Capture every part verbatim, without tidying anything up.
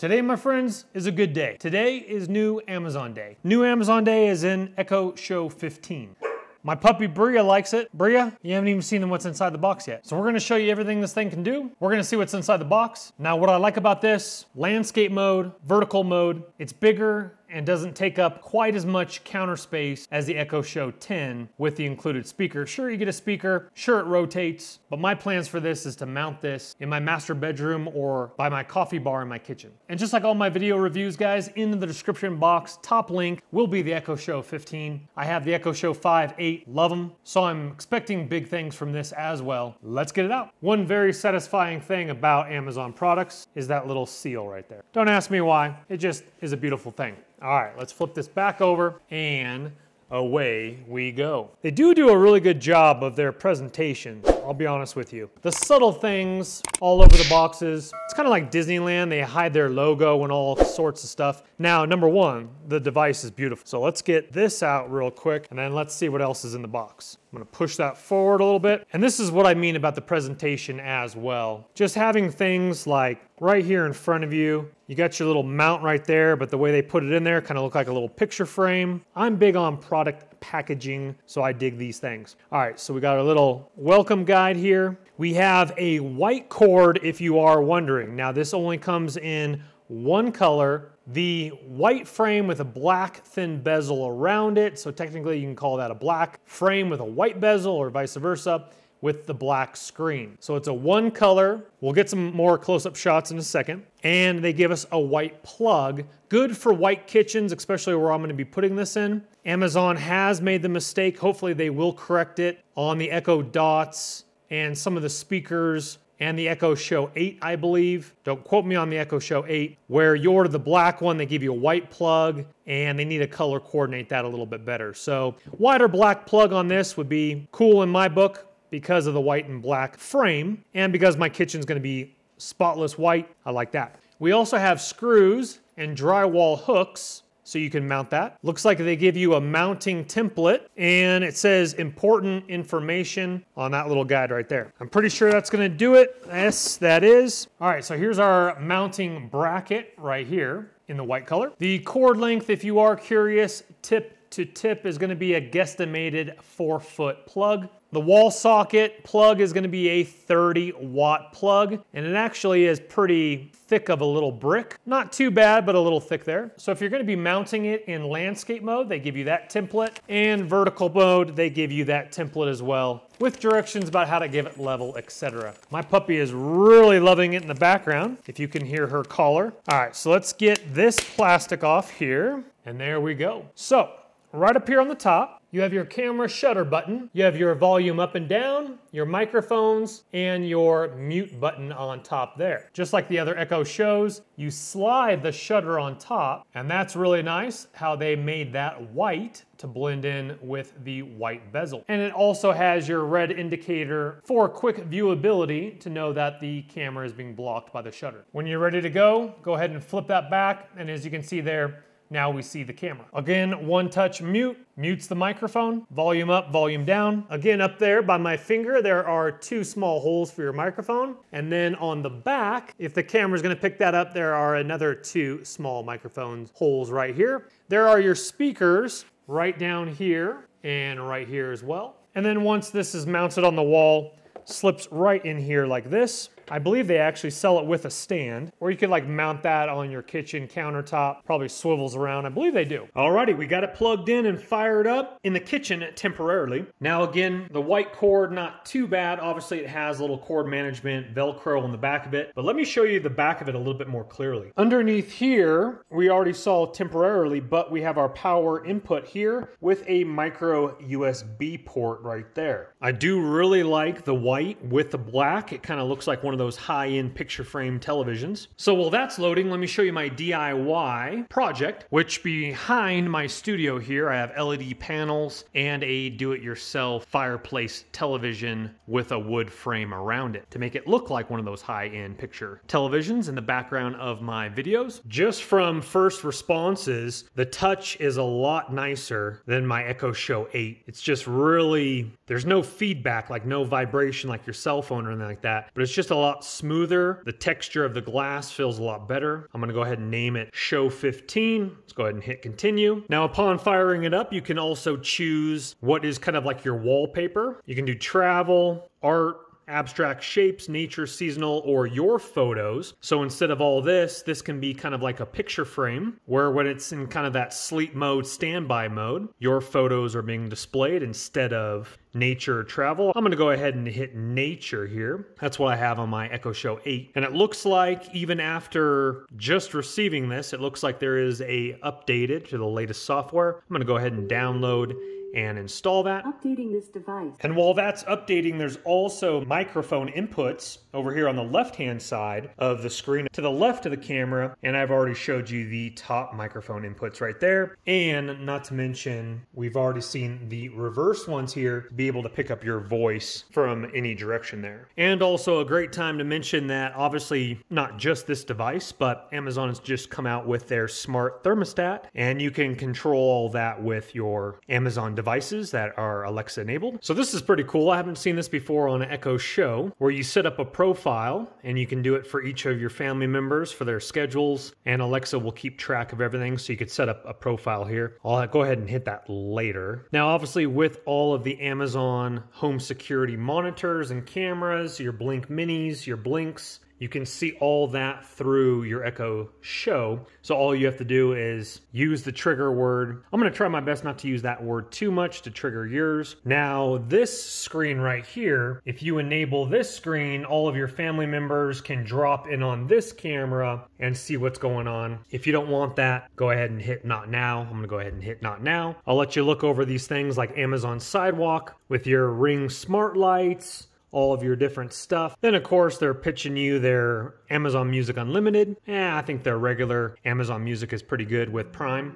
Today, my friends, is a good day. Today is new Amazon Day. New Amazon Day is in Echo Show fifteen. My puppy Bria likes it. Bria, you haven't even seen what's inside the box yet. So we're gonna show you everything this thing can do. We're gonna see what's inside the box. Now what I like about this, landscape mode, vertical mode, it's bigger and doesn't take up quite as much counter space as the Echo Show ten with the included speaker. Sure, you get a speaker, sure it rotates, but my plans for this is to mount this in my master bedroom or by my coffee bar in my kitchen. And just like all my video reviews, guys, in the description box, top link will be the Echo Show fifteen. I have the Echo Show five, eight, love them. So I'm expecting big things from this as well. Let's get it out. One very satisfying thing about Amazon products is that little seal right there. Don't ask me why, it just is a beautiful thing. All right, let's flip this back over and away we go. They do do a really good job of their presentation, I'll be honest with you. The subtle things all over the boxes, it's kind of like Disneyland, they hide their logo and all sorts of stuff. Now, number one, the device is beautiful. So let's get this out real quick and then let's see what else is in the box. I'm gonna push that forward a little bit. And this is what I mean about the presentation as well. Just having things like right here in front of you. You got your little mount right there, but the way they put it in there kind of look like a little picture frame. I'm big on product packaging, so I dig these things. All right, so we got our little welcome guide here. We have a white cord if you are wondering. Now this only comes in one color, the white frame with a black thin bezel around it. So technically you can call that a black frame with a white bezel or vice versa, with the black screen. So it's a one color. We'll get some more close-up shots in a second. And they give us a white plug. Good for white kitchens, especially where I'm gonna be putting this in. Amazon has made the mistake. Hopefully they will correct it on the Echo Dots and some of the speakers and the Echo Show eight, I believe. Don't quote me on the Echo Show eight, where you order the black one, they give you a white plug, and they need to color coordinate that a little bit better. So wider black plug on this would be cool in my book, because of the white and black frame, and because my kitchen's gonna be spotless white, I like that. We also have screws and drywall hooks, so you can mount that. Looks like they give you a mounting template, and it says important information on that little guide right there. I'm pretty sure that's gonna do it. Yes, that is. All right, so here's our mounting bracket right here in the white color. The cord length, if you are curious, tip to tip is gonna be a guesstimated four foot plug. The wall socket plug is gonna be a thirty watt plug, and it actually is pretty thick of a little brick. Not too bad, but a little thick there. So if you're gonna be mounting it in landscape mode, they give you that template, and vertical mode, they give you that template as well, with directions about how to give it level, et cetera. My puppy is really loving it in the background, if you can hear her collar. All right, so let's get this plastic off here, and there we go. So, right up here on the top, you have your camera shutter button, you have your volume up and down, your microphones, and your mute button on top there. Just like the other Echo Shows, you slide the shutter on top, and that's really nice how they made that white to blend in with the white bezel. And it also has your red indicator for quick viewability to know that the camera is being blocked by the shutter. When you're ready to go, go ahead and flip that back, and as you can see there, now we see the camera. Again, one touch mute, mutes the microphone, volume up, volume down. Again, up there by my finger, there are two small holes for your microphone. And then on the back, if the camera's gonna pick that up, there are another two small microphone holes right here. There are your speakers right down here and right here as well. And then once this is mounted on the wall, slips right in here like this. I believe they actually sell it with a stand, or you could like mount that on your kitchen countertop, probably swivels around, I believe they do. Alrighty, we got it plugged in and fired up in the kitchen temporarily. Now again, the white cord, not too bad. Obviously it has little cord management, Velcro on the back of it, but let me show you the back of it a little bit more clearly. Underneath here, we already saw temporarily, but we have our power input here with a micro U S B port right there. I do really like the white with the black. It kind of looks like one of those high-end picture frame televisions. So while that's loading, let me show you my D I Y project, which behind my studio here, I have L E D panels and a do-it-yourself fireplace television with a wood frame around it to make it look like one of those high-end picture televisions in the background of my videos. Just from first responses, the touch is a lot nicer than my Echo Show eight. It's just really, there's no feedback, like no vibration like your cell phone or anything like that, but it's just a lot lot smoother. The texture of the glass feels a lot better. I'm gonna go ahead and name it Show fifteen. Let's go ahead and hit continue. Now upon firing it up, you can also choose what is kind of like your wallpaper. You can do travel, art, abstract shapes, nature, seasonal, or your photos. So instead of all this, this can be kind of like a picture frame where when it's in kind of that sleep mode, standby mode, your photos are being displayed instead of nature or travel. I'm gonna go ahead and hit nature here. That's what I have on my Echo Show eight. And it looks like even after just receiving this, it looks like there is a updated to the latest software. I'm gonna go ahead and download and install that. Updating this device. And while that's updating, there's also microphone inputs over here on the left-hand side of the screen to the left of the camera. And I've already showed you the top microphone inputs right there. And not to mention, we've already seen the reverse ones here to be able to pick up your voice from any direction there. And also a great time to mention that obviously not just this device, but Amazon has just come out with their smart thermostat, and you can control all that with your Amazon device. devices that are Alexa enabled. So this is pretty cool. I haven't seen this before on Echo Show, where you set up a profile and you can do it for each of your family members for their schedules, and Alexa will keep track of everything. So you could set up a profile here. I'll go ahead and hit that later. Now, obviously with all of the Amazon home security monitors and cameras, your Blink Minis, your Blinks, you can see all that through your Echo Show. So all you have to do is use the trigger word. I'm gonna try my best not to use that word too much to trigger yours. Now this screen right here, if you enable this screen, all of your family members can drop in on this camera and see what's going on. If you don't want that, go ahead and hit not now. I'm gonna go ahead and hit not now. I'll let you look over these things like Amazon Sidewalk with your Ring smart lights, all of your different stuff. Then of course they're pitching you their Amazon Music Unlimited. Yeah, I think their regular Amazon Music is pretty good with Prime.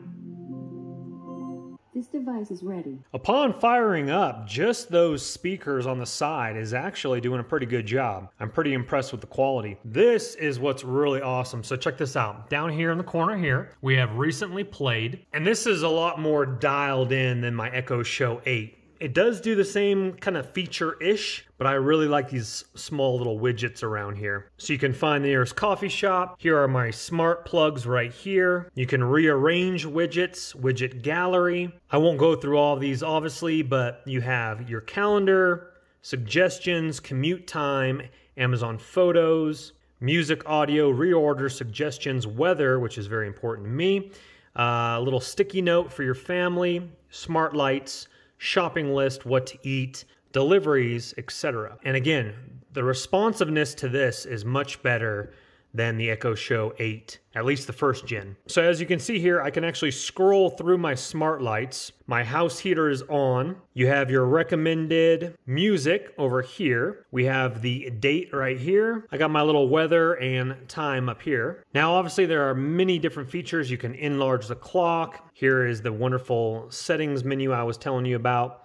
This device is ready. Upon firing up, just those speakers on the side is actually doing a pretty good job. I'm pretty impressed with the quality. This is what's really awesome. So check this out. Down here in the corner here, we have recently played, and this is a lot more dialed in than my Echo Show eight. It does do the same kind of feature-ish, but I really like these small little widgets around here. So you can find the nearest coffee shop. Here are my smart plugs right here. You can rearrange widgets, widget gallery. I won't go through all these obviously, but you have your calendar, suggestions, commute time, Amazon Photos, music, audio, reorder, suggestions, weather, which is very important to me. Uh, a little sticky note for your family, smart lights, shopping list, what to eat, deliveries, et cetera. And again, the responsiveness to this is much better than the Echo Show eight, at least the first gen. So as you can see here, I can actually scroll through my smart lights. My house heater is on. You have your recommended music over here. We have the date right here. I got my little weather and time up here. Now, obviously there are many different features. You can enlarge the clock. Here is the wonderful settings menu I was telling you about.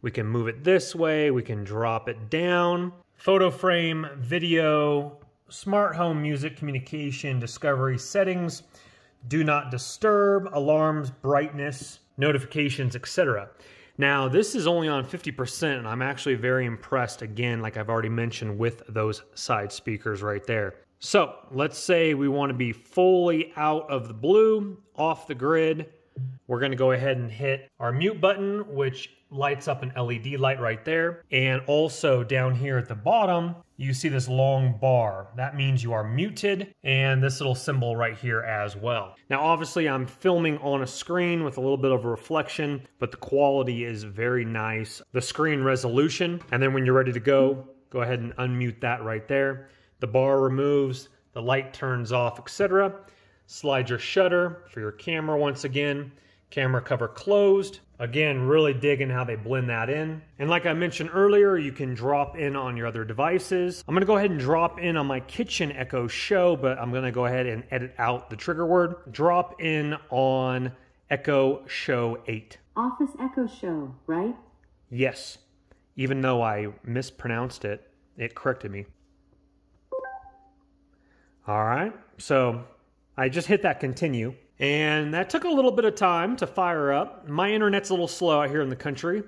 We can move it this way. We can drop it down. Photo frame, video, smart home, music, communication, discovery, settings, do not disturb, alarms, brightness, notifications, et cetera. Now, this is only on fifty percent, and I'm actually very impressed, again, like I've already mentioned, with those side speakers right there. So let's say we want to be fully out of the blue, off the grid. We're going to go ahead and hit our mute button, which lights up an L E D light right there. And also down here at the bottom, you see this long bar. That means you are muted, and this little symbol right here as well. Now, obviously I'm filming on a screen with a little bit of a reflection, but the quality is very nice. The screen resolution, and then when you're ready to go, go ahead and unmute that right there. The bar removes, the light turns off, et cetera. Slide your shutter for your camera once again. Camera cover closed. Again, really digging how they blend that in. And like I mentioned earlier, you can drop in on your other devices. I'm gonna go ahead and drop in on my kitchen Echo Show, but I'm gonna go ahead and edit out the trigger word. Drop in on Echo Show eight. Office Echo Show, right? Yes. Even though I mispronounced it, it corrected me. All right, so I just hit that continue. And that took a little bit of time to fire up. My internet's a little slow out here in the country.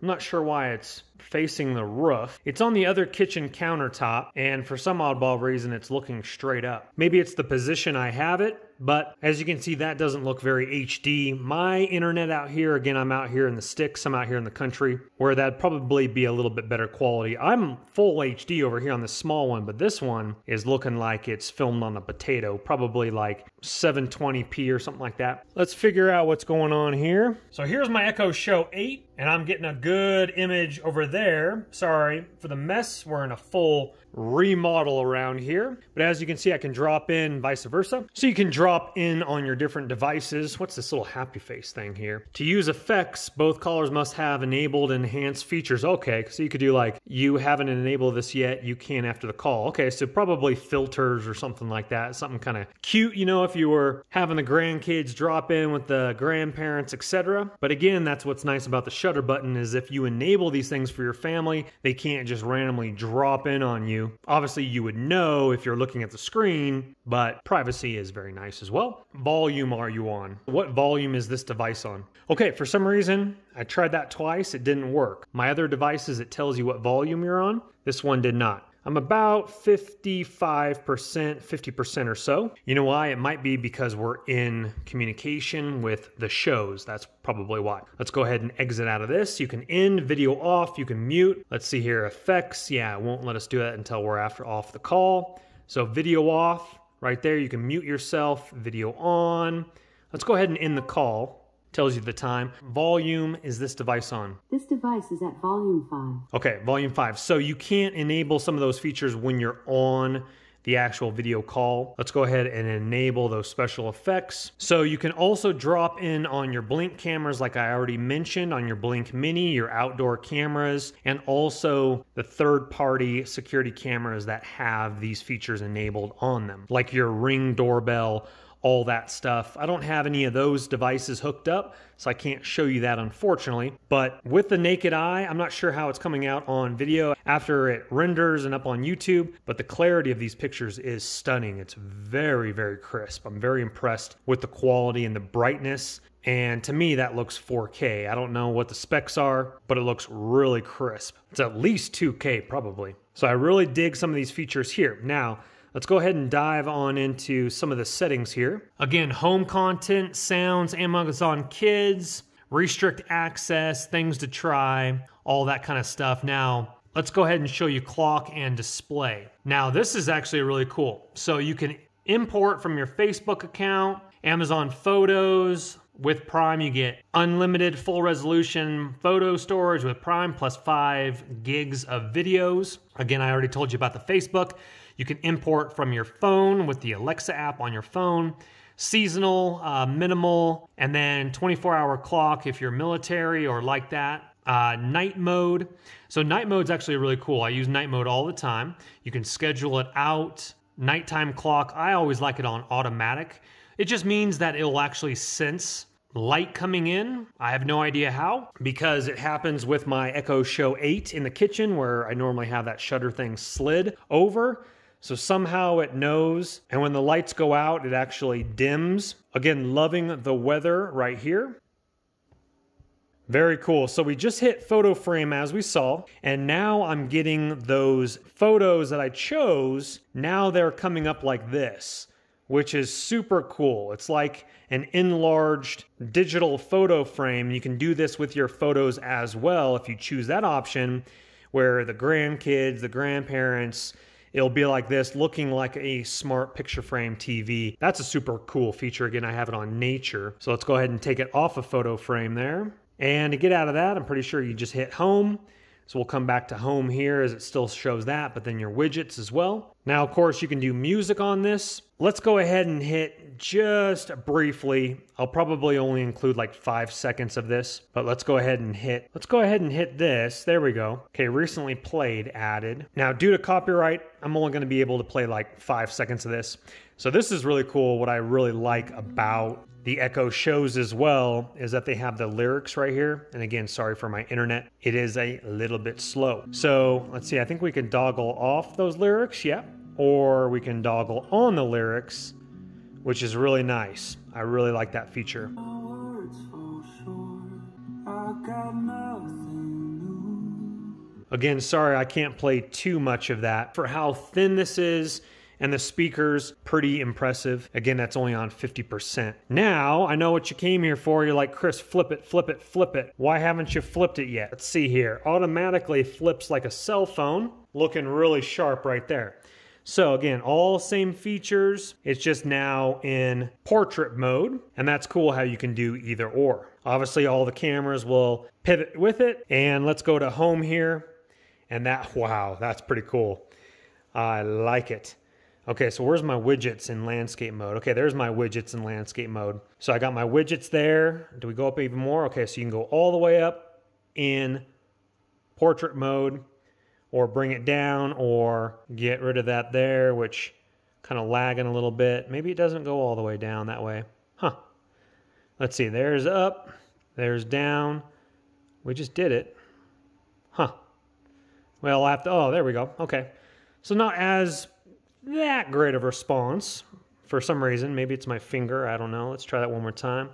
I'm not sure why it's facing the roof. It's on the other kitchen countertop, and for some oddball reason, it's looking straight up. Maybe it's the position I have it, but as you can see, that doesn't look very H D. My internet out here, again, I'm out here in the sticks, I'm out here in the country, where that'd probably be a little bit better quality. I'm full H D over here on this small one, but this one is looking like it's filmed on a potato, probably like seven twenty p or something like that. Let's figure out what's going on here. So here's my Echo Show eight, and I'm getting a good image over there. Sorry for the mess, we're in a full remodel around here. But as you can see, I can drop in vice versa. So you can drop in on your different devices. What's this little happy face thing here? To use effects, both callers must have enabled enhanced features. Okay, so you could do like, you haven't enabled this yet, you can after the call. Okay, so probably filters or something like that. Something kind of cute, you know, if you were having the grandkids drop in with the grandparents, et cetera. But again, that's what's nice about the shutter button is if you enable these things for your family, they can't just randomly drop in on you. Obviously, you would know if you're looking at the screen, but privacy is very nice as well. Volume are you on? What volume is this device on? Okay, for some reason, I tried that twice. It didn't work. My other devices, it tells you what volume you're on. This one did not. I'm about fifty-five percent, fifty percent or so. You know why? It might be because we're in communication with the shows. That's probably why. Let's go ahead and exit out of this. You can end video off, you can mute. Let's see here, effects. Yeah, it won't let us do that until we're after off the call. So video off, right there, you can mute yourself, video on. Let's go ahead and end the call. Tells you the time. Volume, is this device on? This device is at volume five. Okay, volume five. So you can't enable some of those features when you're on the actual video call. Let's go ahead and enable those special effects. So you can also drop in on your Blink cameras, like I already mentioned, on your Blink Mini, your outdoor cameras, and also the third-party security cameras that have these features enabled on them, like your Ring doorbell, all that stuff. I don't have any of those devices hooked up, so I can't show you that, unfortunately. But with the naked eye, I'm not sure how it's coming out on video after it renders and up on YouTube, but the clarity of these pictures is stunning. It's very, very crisp. I'm very impressed with the quality and the brightness. And to me, that looks four K. I don't know what the specs are, but it looks really crisp. It's at least two K probably. So I really dig some of these features here. Now, let's go ahead and dive on into some of the settings here. Again, home content, sounds, Amazon Kids, restrict access, things to try, all that kind of stuff. Now, let's go ahead and show you clock and display. Now, this is actually really cool. So you can import from your Facebook account, Amazon Photos. With Prime, you get unlimited full resolution photo storage with Prime plus five gigs of videos. Again, I already told you about the Facebook. You can import from your phone with the Alexa app on your phone. Seasonal, uh, minimal, and then twenty-four hour clock if you're military or like that. Uh, night mode. So night mode's actually really cool. I use night mode all the time. You can schedule it out. Nighttime clock, I always like it on automatic. It just means that it'll actually sense light coming in. I have no idea how, because it happens with my Echo Show eight in the kitchen where I normally have that shutter thing slid over. So somehow it knows, and when the lights go out, it actually dims. Again, loving the weather right here. Very cool. So we just hit photo frame as we saw, and now I'm getting those photos that I chose. Now they're coming up like this, which is super cool. It's like an enlarged digital photo frame. You can do this with your photos as well if you choose that option, where the grandkids, the grandparents, it'll be like this, looking like a smart picture frame T V. That's a super cool feature. Again, I have it on nature. So let's go ahead and take it off of photo frame there. And to get out of that, I'm pretty sure you just hit home. So we'll come back to home here as it still shows that, but then your widgets as well. Now, of course, you can do music on this. Let's go ahead and hit just briefly. I'll probably only include like five seconds of this, but let's go ahead and hit, let's go ahead and hit this. There we go. Okay, recently played, added. Now, due to copyright, I'm only gonna be able to play like five seconds of this. So this is really cool. What I really like about the Echo shows as well is that they have the lyrics right here. And again, sorry for my internet. It is a little bit slow. So let's see, I think we can toggle off those lyrics, yeah. Or we can toggle on the lyrics, which is really nice. I really like that feature. My words fall short. I got nothing. Again, sorry, I can't play too much of that. For how thin this is and the speakers, pretty impressive. Again, that's only on fifty percent. Now, I know what you came here for. You're like, Chris, flip it, flip it, flip it. Why haven't you flipped it yet? Let's see here. Automatically flips like a cell phone. Looking really sharp right there. So again, all same features. It's just now in portrait mode. And that's cool how you can do either or. Obviously, all the cameras will pivot with it. And let's go to home here. And that, wow, that's pretty cool. I like it. Okay, so where's my widgets in landscape mode? Okay, there's my widgets in landscape mode. So I got my widgets there. Do we go up even more? Okay, so you can go all the way up in portrait mode or bring it down or get rid of that there, which kind of lagging a little bit. Maybe it doesn't go all the way down that way. Huh. Let's see, there's up, there's down. We just did it. Huh. Well, I have to, oh, there we go. Okay. So not as that great of response for some reason. Maybe it's my finger, I don't know. Let's try that one more time.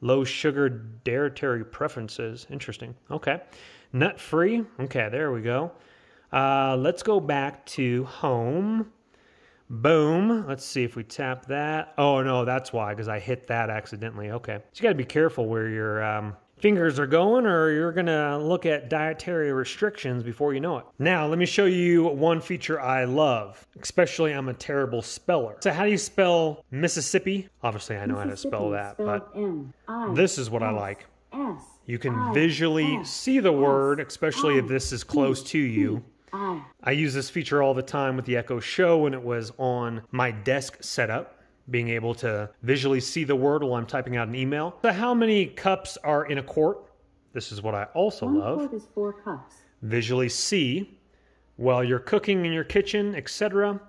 Low sugar dietary preferences, interesting. Okay, nut free, okay, there we go. Uh, let's go back to home. Boom, let's see if we tap that. Oh no, that's why, because I hit that accidentally, okay. So you gotta be careful where your um, fingers are going, or you're gonna look at dietary restrictions before you know it. Now, let me show you one feature I love, especially I'm a terrible speller. So how do you spell Mississippi? Obviously, I know how to spell that, but this is what I like. You can visually see the word, especially if this is close to you. I use this feature all the time with the Echo Show when it was on my desk setup, being able to visually see the word while I'm typing out an email. So how many cups are in a quart? This is what I also One love. Quart is four cups. Visually see while you're cooking in your kitchen, et cetera.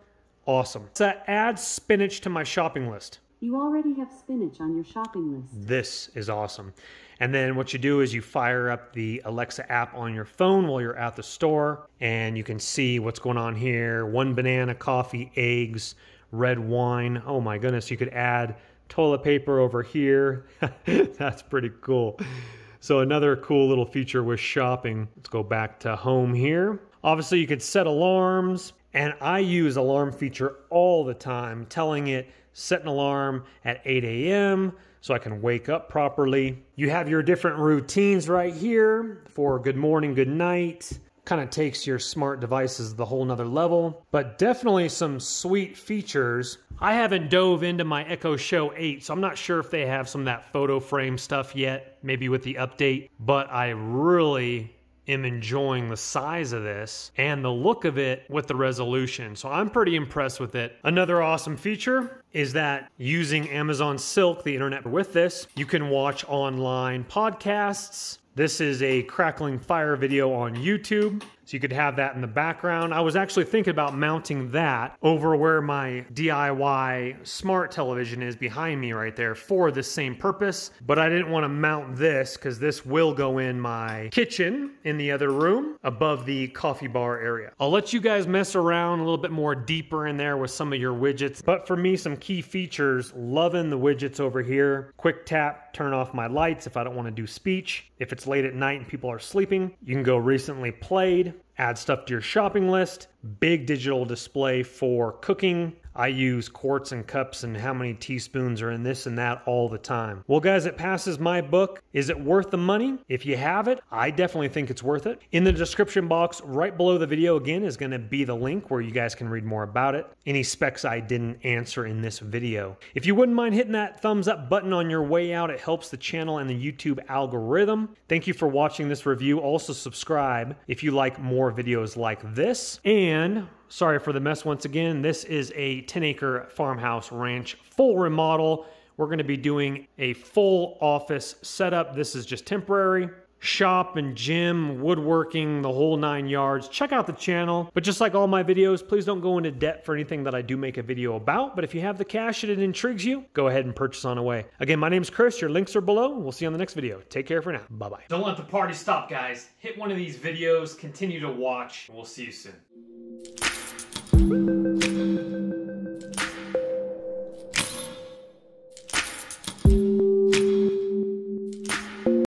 Awesome. So that adds spinach to my shopping list. You already have spinach on your shopping list. This is awesome. And then what you do is you fire up the Alexa app on your phone while you're at the store, and you can see what's going on here. One banana, coffee, eggs, red wine. Oh my goodness, you could add toilet paper over here. That's pretty cool. So another cool little feature with shopping. Let's go back to home here. Obviously you could set alarms, and I use alarm feature all the time, telling it set an alarm at eight A M so I can wake up properly. You have your different routines right here for good morning, good night. Kind of takes your smart devices the whole nother level, but definitely some sweet features. I haven't dove into my Echo Show eight, so I'm not sure if they have some of that photo frame stuff yet, maybe with the update, but I really am enjoying the size of this and the look of it with the resolution. So I'm pretty impressed with it. Another awesome feature is that using Amazon Silk, the internet with this, you can watch online podcasts. This is a crackling fire video on YouTube, so you could have that in the background. I was actually thinking about mounting that over where my D I Y smart television is behind me right there for the same purpose, but I didn't want to mount this because this will go in my kitchen in the other room above the coffee bar area. I'll let you guys mess around a little bit more deeper in there with some of your widgets, but for me, some key features, loving the widgets over here. Quick tap, turn off my lights if I don't want to do speech. If it's late at night and people are sleeping, you can go recently played, add stuff to your shopping list. Big digital display for cooking. I use quarts and cups and how many teaspoons are in this and that all the time. Well, guys, it passes my book. Is it worth the money? If you have it, I definitely think it's worth it. In the description box right below the video, again, is going to be the link where you guys can read more about it. Any specs I didn't answer in this video. If you wouldn't mind hitting that thumbs up button on your way out, it helps the channel and the YouTube algorithm. Thank you for watching this review. Also subscribe if you like more videos like this. And sorry for the mess once again. This is a ten acre farmhouse ranch full remodel. We're going to be doing a full office setup. This is just temporary. Shop and gym, woodworking, the whole nine yards. Check out the channel. But just like all my videos, please don't go into debt for anything that I do make a video about. But if you have the cash and it intrigues you, go ahead and purchase on away. Again, my name's Chris. Your links are below. We'll see you on the next video. Take care for now. Bye-bye. Don't let the party stop, guys. Hit one of these videos. Continue to watch. We'll see you soon. Woo!